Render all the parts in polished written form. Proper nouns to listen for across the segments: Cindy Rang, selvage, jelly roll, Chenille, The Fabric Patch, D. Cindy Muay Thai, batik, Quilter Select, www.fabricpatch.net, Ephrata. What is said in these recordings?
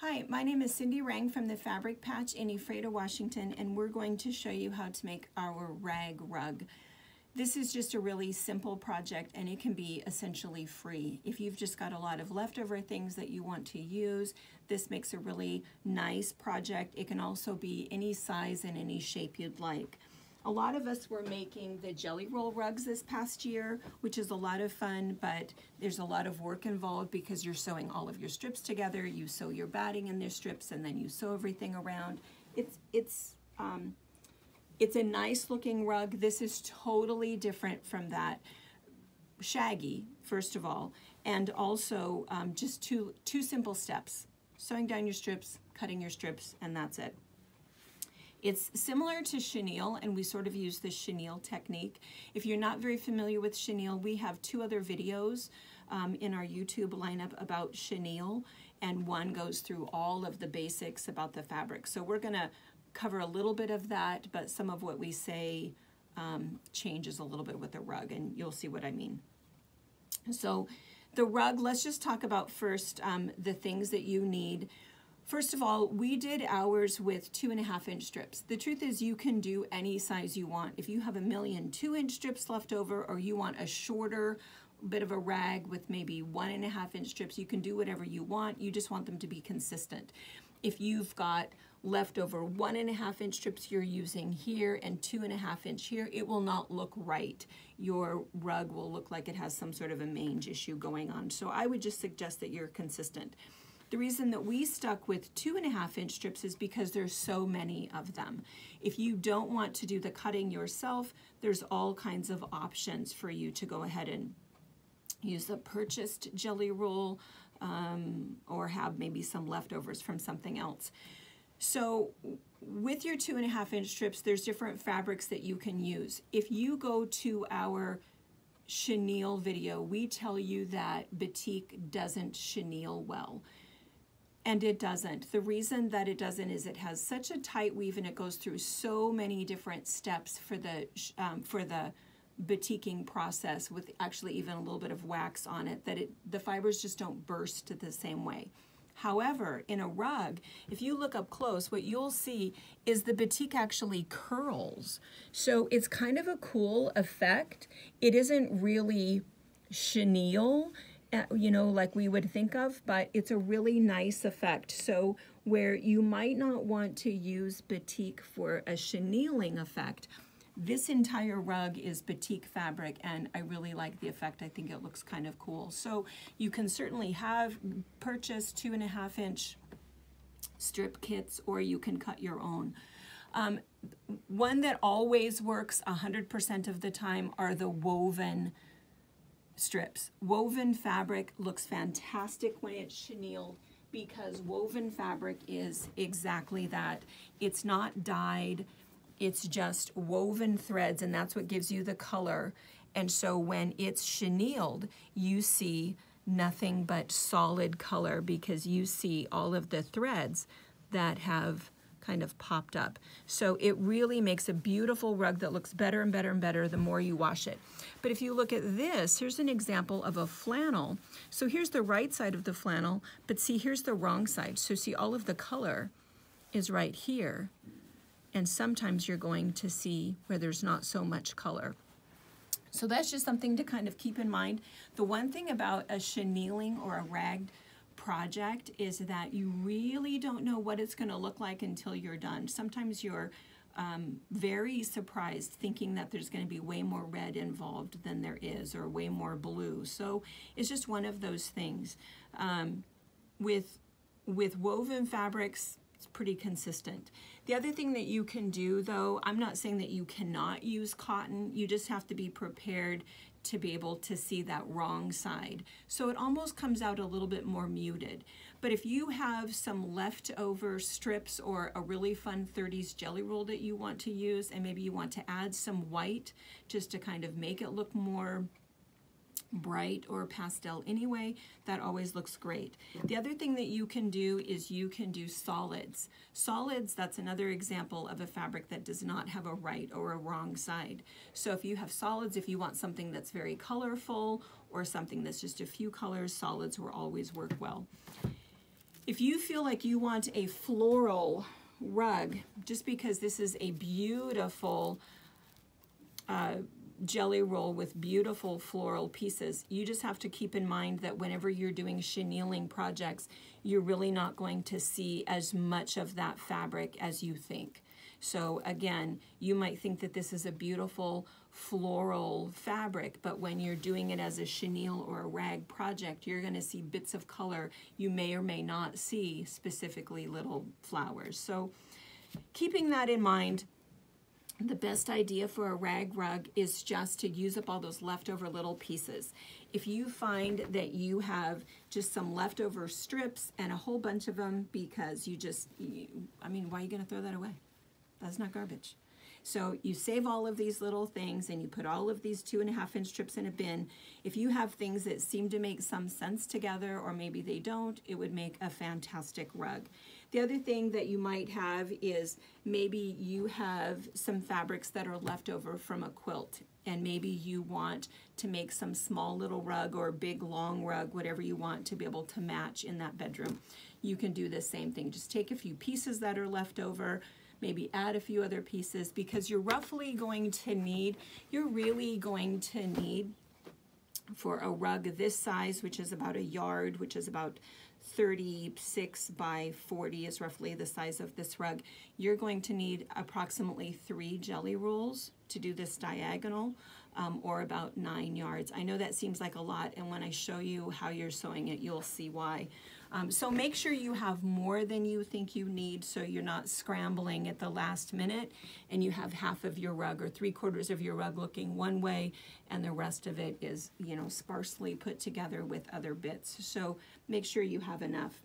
Hi, my name is Cindy Rang from The Fabric Patch in Ephrata, Washington, and we're going to show you how to make our rag rug. This is just a really simple project, and it can be essentially free. If you've just got a lot of leftover things that you want to use, this makes a really nice project. It can also be any size and any shape you'd like. A lot of us were making the jelly roll rugs this past year, which is a lot of fun, but there's a lot of work involved because you're sewing all of your strips together. You sew your batting in their strips, and then you sew everything around. It's a nice looking rug. This is totally different from that. Shaggy, first of all, and also just two simple steps: sewing down your strips, cutting your strips, and that's it. It's similar to chenille, and we sort of use the chenille technique. If you're not very familiar with chenille, we have two other videos in our YouTube lineup about chenille, and one goes through all of the basics about the fabric. So we're going to cover a little bit of that, but some of what we say changes a little bit with the rug, and you'll see what I mean. So the rug, let's just talk about first the things that you need. First of all, we did ours with 2.5-inch strips. The truth is you can do any size you want. If you have a million 2-inch strips left over, or you want a shorter bit of a rag with maybe 1.5-inch strips, you can do whatever you want. You just want them to be consistent. If you've got leftover 1.5-inch strips you're using here and 2.5-inch here, it will not look right. Your rug will look like it has some sort of a mange issue going on. So I would just suggest that you're consistent. The reason that we stuck with 2.5-inch strips is because there's so many of them. If you don't want to do the cutting yourself, there's all kinds of options for you to go ahead and use the purchased jelly roll or have maybe some leftovers from something else. So with your 2.5-inch strips, there's different fabrics that you can use. If you go to our chenille video, we tell you that batik doesn't chenille well. And it doesn't. The reason that it doesn't is it has such a tight weave, and it goes through so many different steps for the batiking process, with actually even a little bit of wax on it, that the fibers just don't burst the same way. However, in a rug, if you look up close, what you'll see is the batik actually curls. So it's kind of a cool effect. It isn't really chenille, you know, like we would think of, but it's a really nice effect. So where you might not want to use batik for a chenilling effect, this entire rug is batik fabric, and I really like the effect. I think it looks kind of cool. So you can certainly have purchased 2.5-inch strip kits, or you can cut your own. One that always works 100% of the time are the woven strips. Woven fabric looks fantastic when it's chenilled, because woven fabric is exactly that. It's not dyed, it's just woven threads, and that's what gives you the color. And so when it's chenilled, you see nothing but solid color, because you see all of the threads that have kind of popped up. So it really makes a beautiful rug that looks better and better and better the more you wash it. But if you look at this, here's an example of a flannel. So here's the right side of the flannel, but see, here's the wrong side. So see, all of the color is right here. And sometimes you're going to see where there's not so much color. So that's just something to kind of keep in mind. The one thing about a chenilling or a ragged project is that you really don't know what it's going to look like until you're done. Sometimes you're very surprised, thinking that there's going to be way more red involved than there is, or way more blue. So it's just one of those things. With woven fabrics, it's pretty consistent. The other thing that you can do, though, I'm not saying that you cannot use cotton, you just have to be prepared to be able to see that wrong side. So it almost comes out a little bit more muted. But if you have some leftover strips, or a really fun 30s jelly roll that you want to use, and maybe you want to add some white just to kind of make it look more bright or pastel anyway, that always looks great. The other thing that you can do is you can do solids. Solids, that's another example of a fabric that does not have a right or a wrong side. So if you have solids, if you want something that's very colorful or something that's just a few colors, solids will always work well. If you feel like you want a floral rug, just because this is a beautiful jelly roll with beautiful floral pieces, you just have to keep in mind that whenever you're doing chenilleing projects, you're really not going to see as much of that fabric as you think. So again, you might think that this is a beautiful floral fabric, but when you're doing it as a chenille or a rag project, you're going to see bits of color. You may or may not see specifically little flowers. So keeping that in mind, the best idea for a rag rug is just to use up all those leftover little pieces. If you find that you have just some leftover strips and a whole bunch of them because you just, I mean, why are you going to throw that away? That's not garbage. So you save all of these little things and you put all of these 2.5-inch strips in a bin. If you have things that seem to make some sense together, or maybe they don't, it would make a fantastic rug. The other thing that you might have is maybe you have some fabrics that are left over from a quilt, and maybe you want to make some small little rug or big long rug, whatever you want to be able to match in that bedroom. You can do the same thing. Just take a few pieces that are left over, maybe add a few other pieces, because you're roughly going to need, you're really going to need for a rug this size, which is about a yard, which is about 36 by 40 is roughly the size of this rug. You're going to need approximately 3 jelly rolls to do this diagonal, or about 9 yards. I know that seems like a lot, and when I show you how you're sewing it, you'll see why. So make sure you have more than you think you need, so you're not scrambling at the last minute and you have half of your rug or 3/4 of your rug looking one way and the rest of it is, you know, sparsely put together with other bits. So make sure you have enough.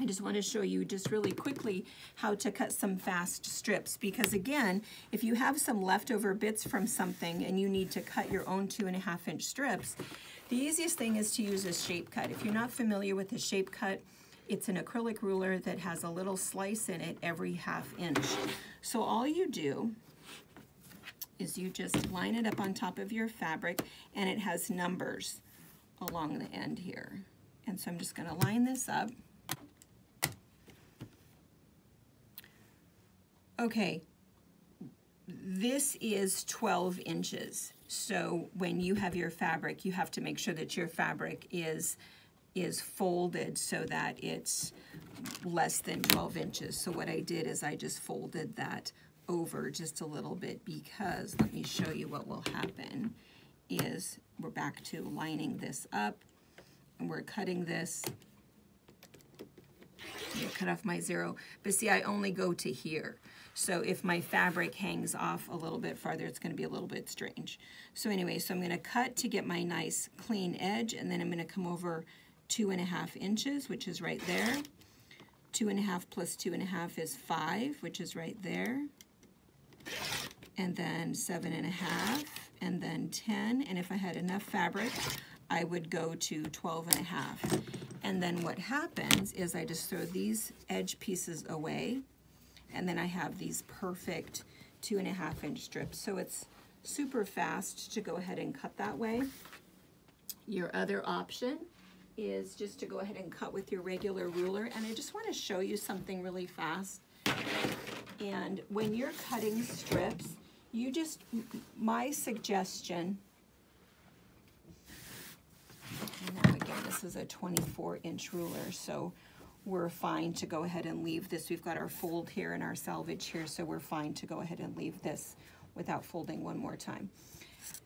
I just want to show you just really quickly how to cut some fast strips, because again, if you have some leftover bits from something and you need to cut your own 2.5-inch strips, the easiest thing is to use a shape cut. If you're not familiar with a shape cut, it's an acrylic ruler that has a little slice in it every ½ inch. So all you do is you just line it up on top of your fabric, and it has numbers along the end here. And so I'm just going to line this up. Okay, this is 12 inches. So when you have your fabric, you have to make sure that your fabric is folded so that it's less than 12 inches. So what I did is I just folded that over just a little bit, because let me show you what will happen is we're back to lining this up, and we're cutting this. I'm gonna cut off my zero, but see, I only go to here. So if my fabric hangs off a little bit farther, it's going to be a little bit strange. So anyway, so I'm going to cut to get my nice clean edge, and then I'm going to come over 2.5 inches, which is right there. 2.5 plus 2.5 is 5, which is right there. And then 7.5, and then 10. And if I had enough fabric, I would go to 12.5. And then what happens is I just throw these edge pieces away, and then I have these perfect 2.5-inch strips. So it's super fast to go ahead and cut that way. Your other option is just to go ahead and cut with your regular ruler. And I just want to show you something really fast. And when you're cutting strips, you just, my suggestion, and now again, this is a 24-inch ruler, so we're fine to go ahead and leave this. We've got our fold here and our selvage here, so we're fine to go ahead and leave this without folding one more time.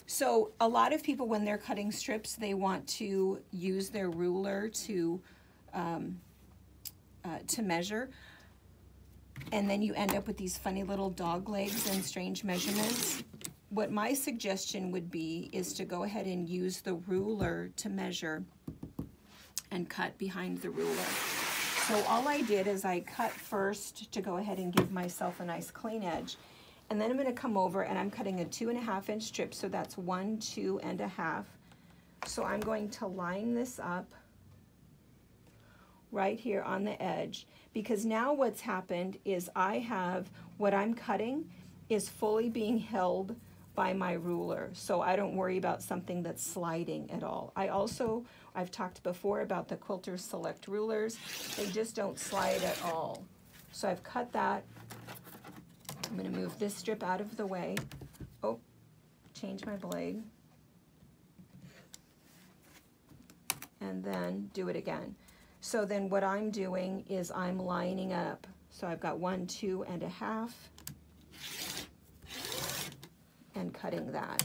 So a lot of people, when they're cutting strips, they want to use their ruler to measure, and then you end up with these funny little dog legs and strange measurements. What my suggestion would be is to go ahead and use the ruler to measure and cut behind the ruler. So all I did is I cut first to go ahead and give myself a nice clean edge. And then I'm going to come over and I'm cutting a 2.5-inch strip. So that's 1, 2, and a half. So I'm going to line this up right here on the edge, because now what's happened is I have, what I'm cutting is fully being held by my ruler, so I don't worry about something that's sliding at all. I've talked before about the Quilter Select rulers. They just don't slide at all. So I've cut that. I'm gonna move this strip out of the way. Oh, change my blade. And then do it again. So then what I'm doing is I'm lining up. So I've got 1, 2 and a half. And cutting that.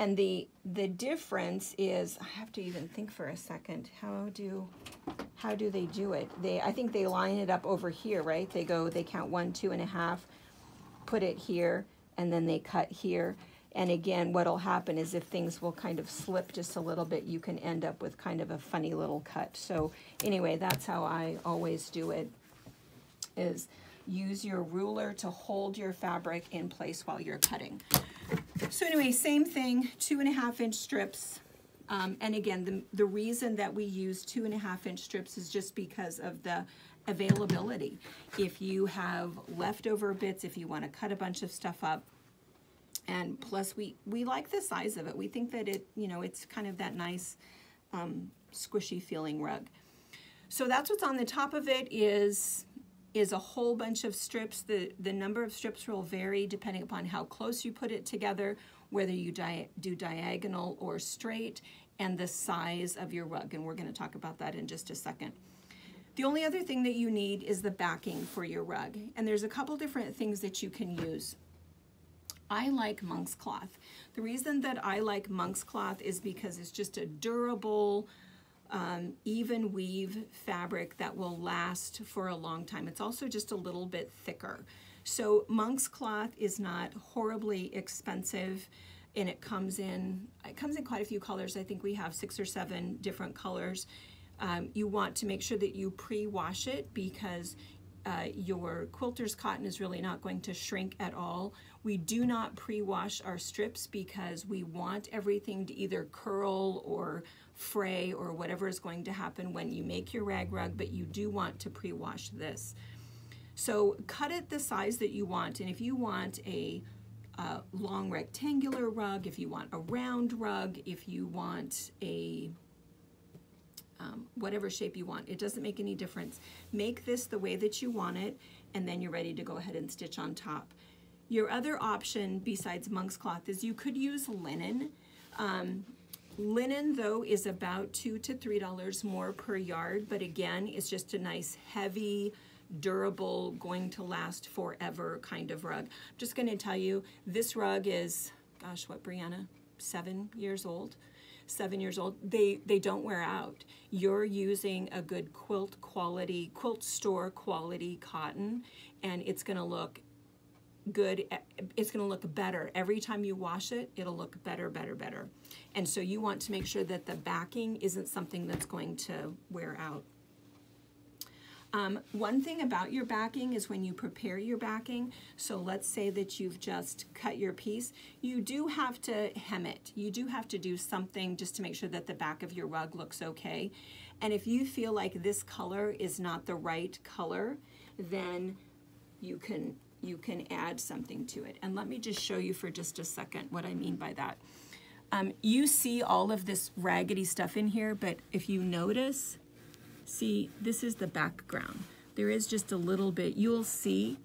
And the difference is, I have to even think for a second, how do they do it? I think they line it up over here, right? They count 1, 2 and a half, put it here, and then they cut here. And again, what'll happen is if things will kind of slip just a little bit, you can end up with kind of a funny little cut. So anyway, that's how I always do it, is use your ruler to hold your fabric in place while you're cutting. So anyway, same thing, 2.5-inch strips. And again, the reason that we use 2.5-inch strips is just because of the availability. If you have leftover bits, if you want to cut a bunch of stuff up, and plus we like the size of it. We think that it, you know, it's kind of that nice squishy feeling rug. So that's what's on the top of it is a whole bunch of strips. The number of strips will vary depending upon how close you put it together, whether you do diagonal or straight, and the size of your rug. And we're going to talk about that in just a second. The only other thing that you need is the backing for your rug. And there's a couple different things that you can use. I like monk's cloth. The reason that I like monk's cloth is because it's just a durable, even weave fabric that will last for a long time. It's also just a little bit thicker. So monk's cloth is not horribly expensive, and it comes in quite a few colors. I think we have 6 or 7 different colors. You want to make sure that you pre-wash it, because your quilter's cotton is really not going to shrink at all. We do not pre-wash our strips because we want everything to either curl or fray or whatever is going to happen when you make your rag rug, but you do want to pre-wash this. So cut it the size that you want, and if you want a long rectangular rug, if you want a round rug, if you want a whatever shape you want, it doesn't make any difference. Make this the way that you want it, and then you're ready to go ahead and stitch on top. Your other option besides monk's cloth is you could use linen. Linen, though, is about $2 to $3 more per yard, but again, it's just a nice, heavy, durable, going to last forever kind of rug. I'm just going to tell you, this rug is, gosh, what, Brianna? 7 years old? 7 years old. They don't wear out. You're using a good quilt quality, quilt store quality cotton, and it's going to look good. It's going to look better. Every time you wash it, it'll look better, better, better. And so you want to make sure that the backing isn't something that's going to wear out. One thing about your backing is when you prepare your backing, so let's say that you've just cut your piece, you do have to hem it. You do have to do something just to make sure that the back of your rug looks okay. And if you feel like this color is not the right color, then you can add something to it. And let me just show you for just a second what I mean by that. You see all of this raggedy stuff in here, but if you notice, see, this is the background. There is just a little bit, you'll see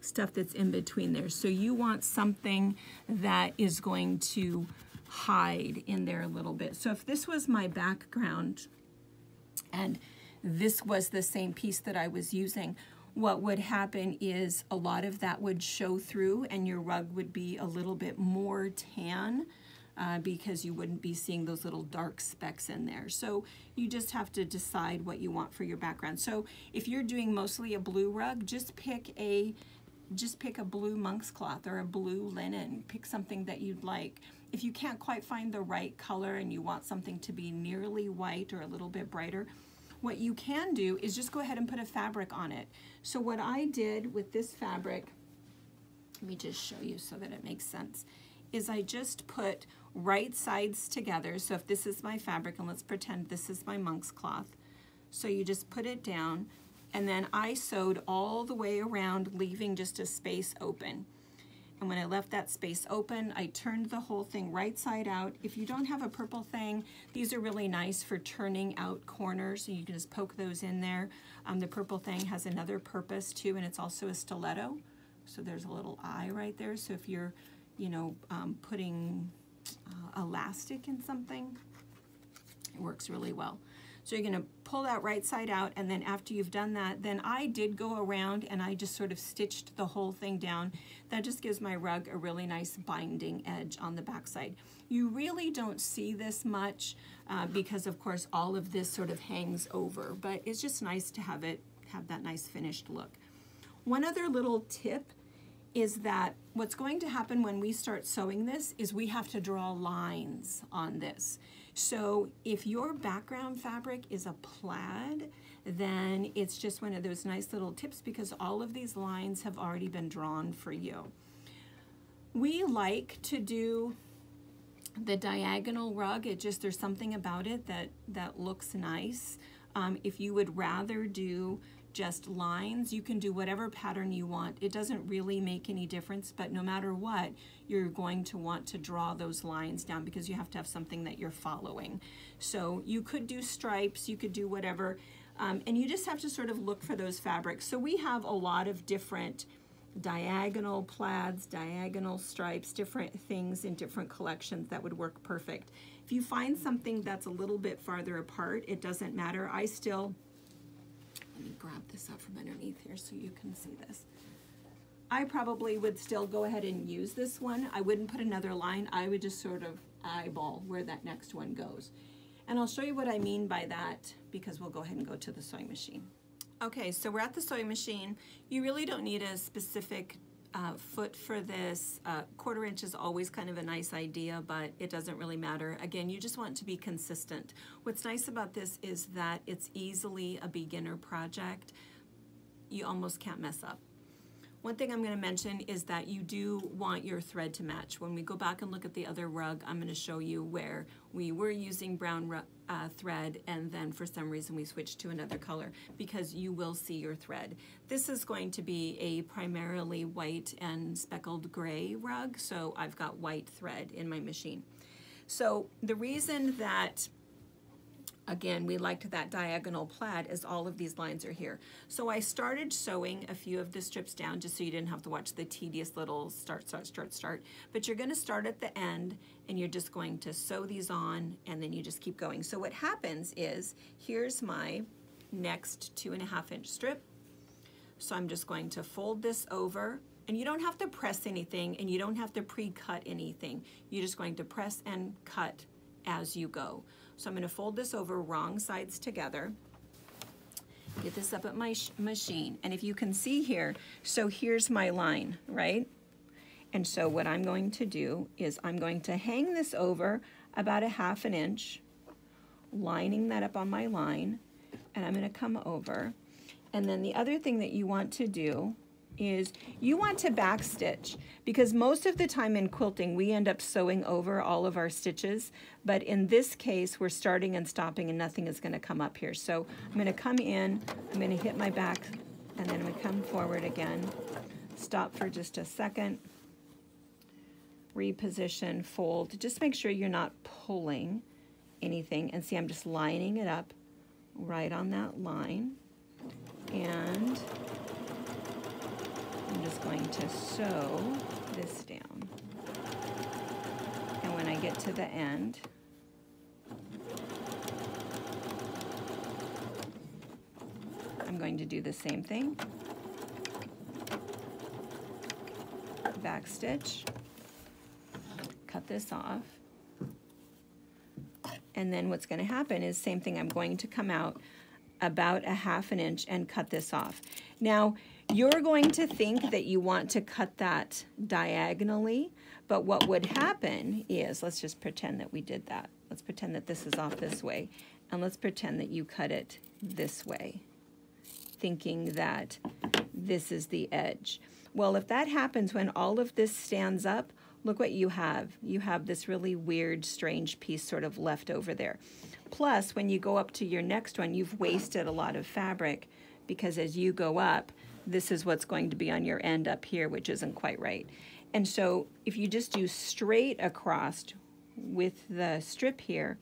stuff that's in between there. So you want something that is going to hide in there a little bit. So if this was my background and this was the same piece that I was using, what would happen is a lot of that would show through and your rug would be a little bit more tan because you wouldn't be seeing those little dark specks in there. So you just have to decide what you want for your background. So if you're doing mostly a blue rug, just pick a blue monk's cloth or a blue linen. Pick something that you'd like. If you can't quite find the right color and you want something to be nearly white or a little bit brighter, what you can do is just go ahead and put a fabric on it. So what I did with this fabric, let me just show you so that it makes sense, is I just put right sides together. So if this is my fabric, and let's pretend this is my monk's cloth. So you just put it down, and then I sewed all the way around, leaving just a space open. and when I left that space open, I turned the whole thing right side out. If you don't have a purple thing, these are really nice for turning out corners, so you can just poke those in there. The purple thing has another purpose too, and it's also a stiletto. So there's a little eye right there. So if you're, you know, putting elastic in something, it works really well. So you're gonna pull that right side out, and then after you've done that, then I did go around and I just sort of stitched the whole thing down. That just gives my rug a really nice binding edge on the backside. You really don't see this much because of course all of this sort of hangs over, but it's just nice to have it, have that nice finished look. One other little tip is that what's going to happen when we start sewing this is we have to draw lines on this. So if your background fabric is a plaid, then it's just one of those nice little tips because all of these lines have already been drawn for you. We like to do the diagonal rug. It just, there's something about it that looks nice. If you would rather do just lines, you can do whatever pattern you want. It doesn't really make any difference, but no matter what, you're going to want to draw those lines down because you have to have something that you're following. So you could do stripes, you could do whatever, and you just have to sort of look for those fabrics. So we have a lot of different diagonal plaids, diagonal stripes, different things in different collections that would work perfect. If you find something that's a little bit farther apart, it doesn't matter. I still, let me grab this up from underneath here so you can see this. I probably would still go ahead and use this one. I wouldn't put another line. I would just sort of eyeball where that next one goes. And I'll show you what I mean by that because we'll go ahead and go to the sewing machine. Okay, so we're at the sewing machine. You really don't need a specific foot for this. Quarter inch is always kind of a nice idea, but it doesn't really matter. Again, you just want to be consistent. What's nice about this is that it's easily a beginner project. You almost can't mess up. One thing I'm going to mention is that you do want your thread to match. When we go back and look at the other rug, I'm going to show you where we were using brown thread and then for some reason we switched to another color, because you will see your thread. This is going to be a primarily white and speckled gray rug, so I've got white thread in my machine. So the reason that, again, we liked that diagonal plaid as all of these lines are here. So I started sewing a few of the strips down just so you didn't have to watch the tedious little start. But you're gonna start at the end and you're just going to sew these on and then you just keep going. So what happens is, here's my next 2.5 inch strip. So I'm just going to fold this over, and you don't have to press anything and you don't have to pre-cut anything. You're just going to press and cut as you go. So I'm going to fold this over, wrong sides together, get this up at my machine, and if you can see here, so here's my line, right? And so what I'm going to do is I'm going to hang this over about 1/2 inch, lining that up on my line, and I'm going to come over. And then the other thing that you want to do is you want to back stitch, because most of the time in quilting we end up sewing over all of our stitches, but in this case we're starting and stopping and nothing is going to come up here. So I'm going to come in, I'm going to hit my back, and then I'm going to come forward again, stop for just a second, reposition, fold, just make sure you're not pulling anything, and see I'm just lining it up right on that line, and I'm just going to sew this down. And when I get to the end, I'm going to do the same thing. Back stitch, cut this off. And then what's going to happen is same thing. I'm going to come out about 1/2 inch and cut this off. Now, you're going to think that you want to cut that diagonally, but what would happen is, let's just pretend that we did that. Let's pretend that this is off this way, and let's pretend that you cut it this way, thinking that this is the edge. Well, if that happens when all of this stands up, look what you have. You have this really weird, strange piece sort of left over there. Plus, when you go up to your next one, you've wasted a lot of fabric, because as you go up, this is what's going to be on your end up here, which isn't quite right. And so if you just do straight across with the strip here,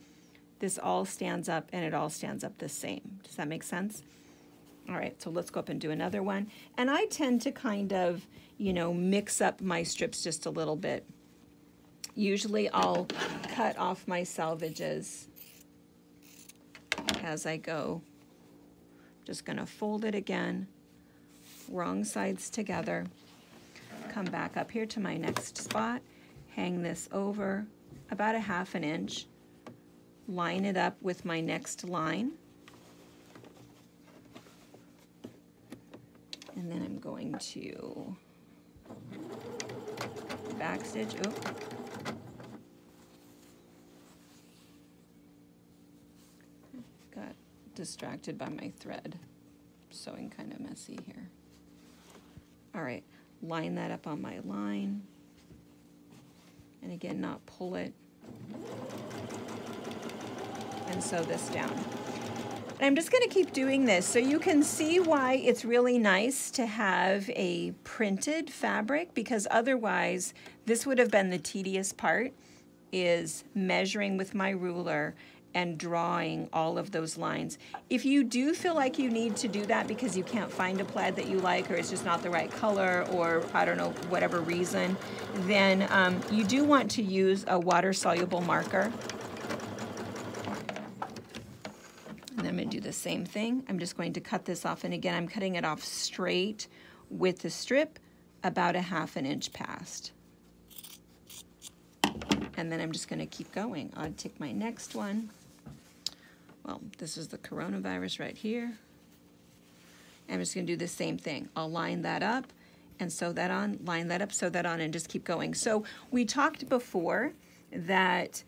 this all stands up and it all stands up the same. Does that make sense? All right, so let's go up and do another one. And I tend to kind of, you know, mix up my strips just a little bit. Usually I'll cut off my selvages as I go. Just gonna fold it again, wrong sides together. Come back up here to my next spot, hang this over about a half an inch, line it up with my next line. And then I'm going to backstitch. Oh, got distracted by my thread. Sewing kind of messy here. All right, line that up on my line. And again, not pull it. And sew this down. And I'm just going to keep doing this so you can see why it's really nice to have a printed fabric, because otherwise this would have been the tedious part, is measuring with my ruler and drawing all of those lines. If you do feel like you need to do that because you can't find a plaid that you like, or it's just not the right color, or I don't know, whatever reason, then you do want to use a water-soluble marker. And I'm going to do the same thing. I'm just going to cut this off, and again I'm cutting it off straight with the strip about a half an inch past. And then I'm just going to keep going. I'll take my next one. Well, this is the coronavirus right here. I'm just going to do the same thing. I'll line that up and sew that on, line that up, sew that on, and just keep going. So we talked before that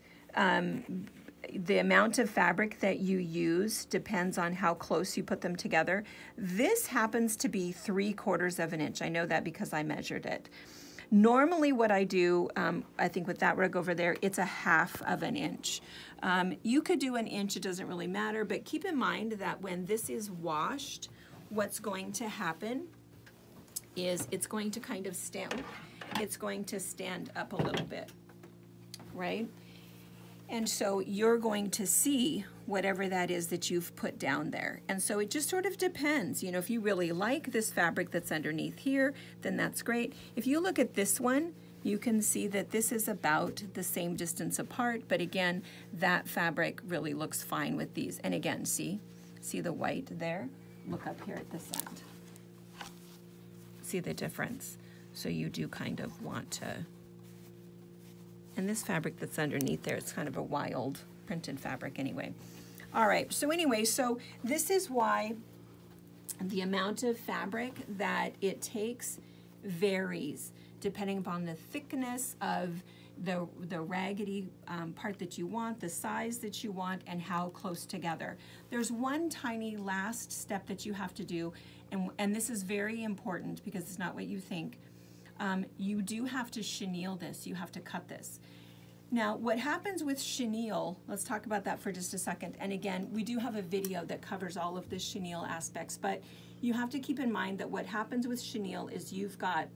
the amount of fabric that you use depends on how close you put them together. This happens to be 3/4 of an inch. I know that because I measured it. Normally what I do, I think with that rug over there, it's 1/2 of an inch. You could do 1 inch, it doesn't really matter, but keep in mind that when this is washed, what's going to happen is it's going to kind of stand, it's going to stand up a little bit, right? And so you're going to see whatever that is that you've put down there. And so it just sort of depends. You know, if you really like this fabric that's underneath here, then that's great. If you look at this one, you can see that this is about the same distance apart, but again, that fabric really looks fine with these. And again, see the white there? Look up here at this end. See the difference? So you do kind of want to. And this fabric that's underneath there, it's kind of a wild printed fabric anyway. All right, so anyway, so this is why the amount of fabric that it takes varies depending upon the thickness of the raggedy part that you want, the size that you want, and how close together. There's one tiny last step that you have to do, and this is very important because it's not what you think. You do have to chenille this. You have to cut this. Now, what happens with chenille, let's talk about that for just a second. And again, we do have a video that covers all of the chenille aspects, but you have to keep in mind that what happens with chenille is you've got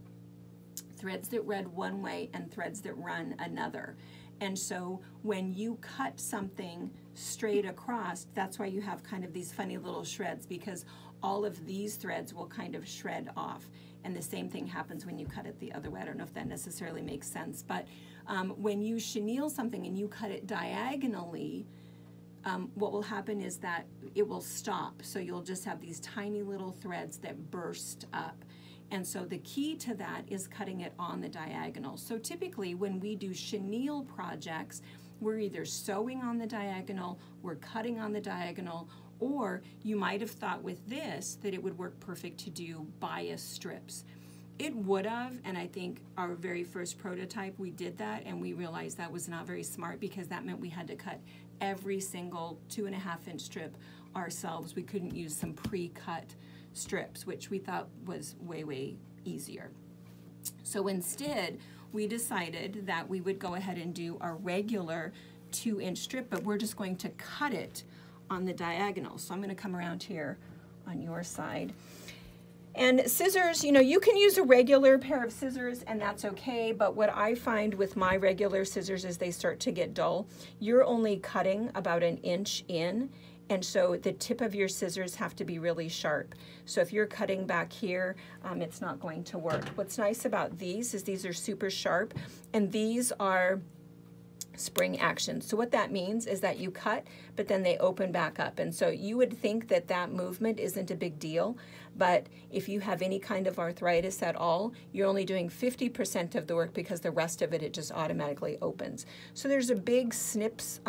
threads that run one way and threads that run another. And so when you cut something straight across, that's why you have kind of these funny little shreds, because all of these threads will kind of shred off. And the same thing happens when you cut it the other way. I don't know if that necessarily makes sense, but when you chenille something and you cut it diagonally, what will happen is that it will stop. So you'll just have these tiny little threads that burst up. And so the key to that is cutting it on the diagonal. So typically when we do chenille projects, we're either sewing on the diagonal, we're cutting on the diagonal, or you might have thought with this that it would work perfect to do bias strips. It would have, and I think our very first prototype, we did that and we realized that was not very smart, because that meant we had to cut every single 2.5 inch strip ourselves. We couldn't use some pre-cut strips, which we thought was way, way easier. So instead, we decided that we would go ahead and do our regular 2 inch strip, but we're just going to cut it on the diagonal. So I'm going to come around here on your side. And scissors, you know, you can use a regular pair of scissors and that's okay, but what I find with my regular scissors is they start to get dull. You're only cutting about an inch in, and so the tip of your scissors have to be really sharp. So if you're cutting back here, it's not going to work. What's nice about these is these are super sharp, and these are spring action. So what that means is that you cut, but then they open back up. And so you would think that that movement isn't a big deal, but if you have any kind of arthritis at all, you're only doing 50% of the work because the rest of it, it just automatically opens. So there's a big snips,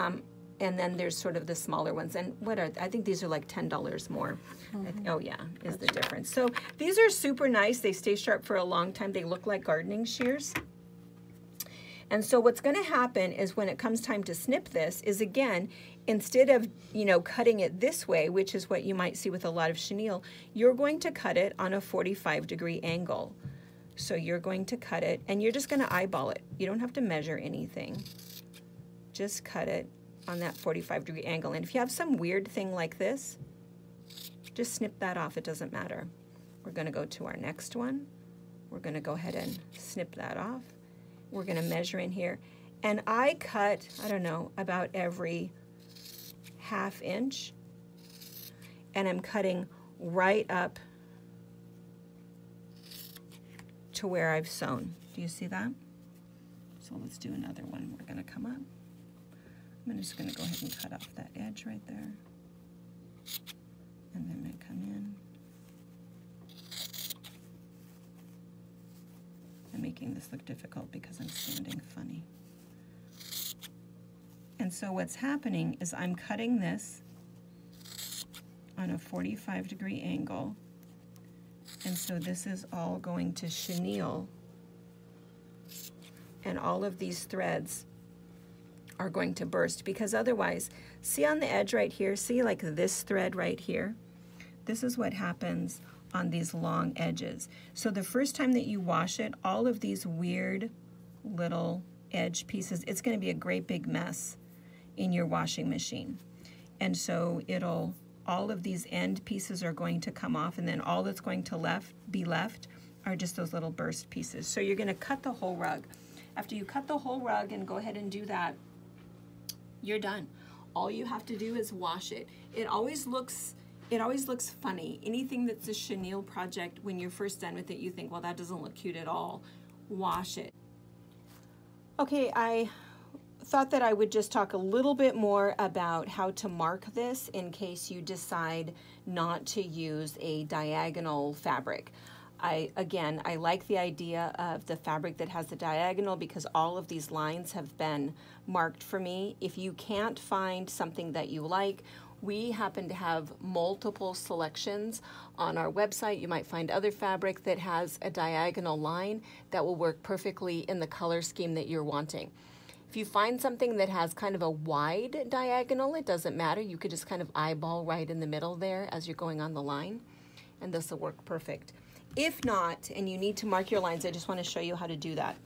and then there's sort of the smaller ones. And what are, I think these are like $10 more. Mm-hmm. Oh yeah, is the difference. So these are super nice. They stay sharp for a long time. They look like gardening shears. And so what's going to happen is when it comes time to snip this is, again, instead of, you know, cutting it this way, which is what you might see with a lot of chenille, you're going to cut it on a 45-degree angle. So you're going to cut it, and you're just going to eyeball it. You don't have to measure anything. Just cut it on that 45-degree angle. And if you have some weird thing like this, just snip that off. It doesn't matter. We're going to go to our next one. We're going to go ahead and snip that off. We're going to measure in here, and I cut, I don't know, about every half inch, and I'm cutting right up to where I've sewn. Do you see that? So let's do another one. We're going to come up. I'm just going to go ahead and cut off that edge right there, and then I'm going to come in. I'm making this look difficult because I'm standing funny. And so what's happening is I'm cutting this on a 45-degree angle, and so this is all going to chenille, and all of these threads are going to burst, because otherwise, see on the edge right here, see like this thread right here? This is what happens on these long edges. So the first time that you wash it, all of these weird little edge pieces, it's going to be a great big mess in your washing machine. And so it'll, all of these end pieces are going to come off, and then all that's going to be left are just those little burst pieces. So you're going to cut the whole rug. After you cut the whole rug and go ahead and do that, you're done. All you have to do is wash it. It always looks funny. Anything that's a chenille project, when you're first done with it, you think, well, that doesn't look cute at all. Wash it. Okay, I thought that I would just talk a little bit more about how to mark this in case you decide not to use a diagonal fabric. Again, I like the idea of the fabric that has the diagonal because all of these lines have been marked for me. If you can't find something that you like, we happen to have multiple selections on our website. You might find other fabric that has a diagonal line that will work perfectly in the color scheme that you're wanting. If you find something that has kind of a wide diagonal, it doesn't matter. You could just kind of eyeball right in the middle there as you're going on the line, and this will work perfect. If not, and you need to mark your lines, I just want to show you how to do that.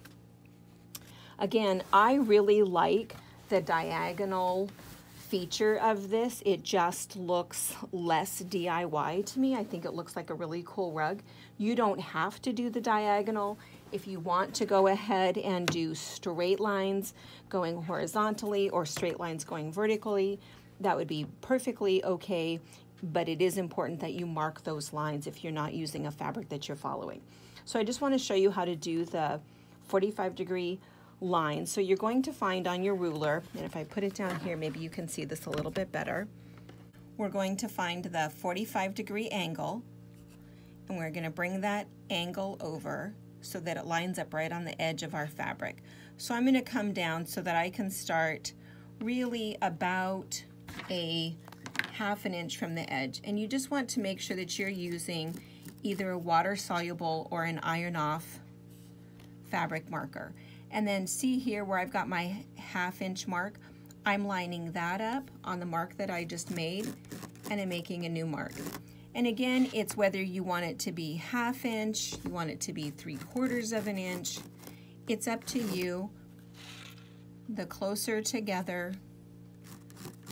Again, I really like the diagonal feature of this. It just looks less DIY to me. I think it looks like a really cool rug. You don't have to do the diagonal. If you want to go ahead and do straight lines going horizontally or straight lines going vertically, that would be perfectly okay, but it is important that you mark those lines if you're not using a fabric that you're following. So I just want to show you how to do the 45-degree line. So you're going to find on your ruler, and if I put it down here, maybe you can see this a little bit better. We're going to find the 45-degree angle, and we're going to bring that angle over so that it lines up right on the edge of our fabric. So I'm going to come down so that I can start really about a half an inch from the edge, and you just want to make sure that you're using either a water-soluble or an iron-off fabric marker. And then see here where I've got my half-inch mark, I'm lining that up on the mark that I just made, and I'm making a new mark. And again, it's whether you want it to be half-inch, you want it to be 3/4 of an inch. It's up to you. The closer together,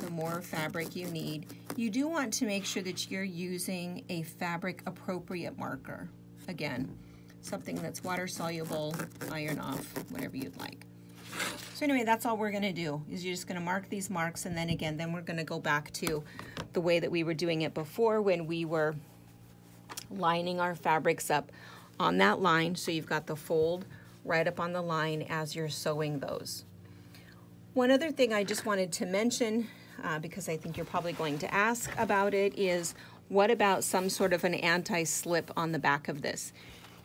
the more fabric you need. You do want to make sure that you're using a fabric appropriate marker. Again, something that's water soluble, iron off, whatever you'd like. So anyway, that's all we're gonna do, is you're just gonna mark these marks, and then again, then we're gonna go back to the way that we were doing it before when we were lining our fabrics up on that line. So you've got the fold right up on the line as you're sewing those. One other thing I just wanted to mention, because I think you're probably going to ask about it, is what about some sort of an anti-slip on the back of this?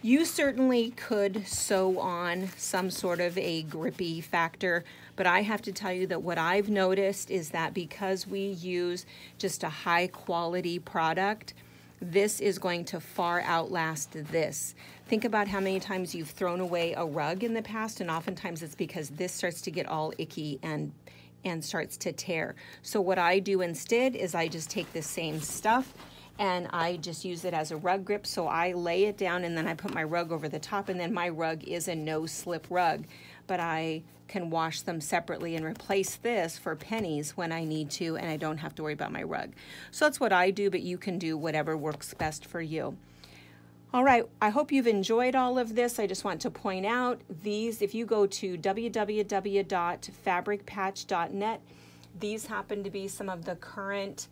You certainly could sew on some sort of a grippy factor, but I have to tell you that what I've noticed is that because we use just a high quality product, this is going to far outlast this. Think about how many times you've thrown away a rug in the past, and oftentimes it's because this starts to get all icky and starts to tear. So what I do instead is I just take the same stuff and I just use it as a rug grip. So I lay it down and then I put my rug over the top, and then my rug is a no-slip rug, but I can wash them separately and replace this for pennies when I need to, and I don't have to worry about my rug. So that's what I do, but you can do whatever works best for you. All right, I hope you've enjoyed all of this. I just want to point out these, if you go to www.fabricpatch.net, these happen to be some of the current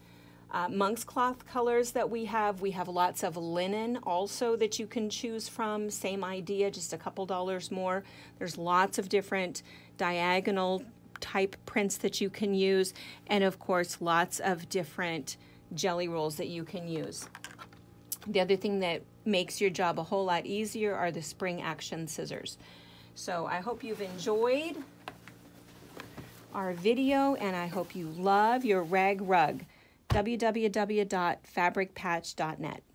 monk's cloth colors that we have. We have lots of linen also that you can choose from. Same idea, just a couple dollars more. There's lots of different diagonal type prints that you can use. And of course, lots of different jelly rolls that you can use. The other thing that makes your job a whole lot easier are the spring action scissors. So I hope you've enjoyed our video, and I hope you love your rag rug. www.fabricpatch.net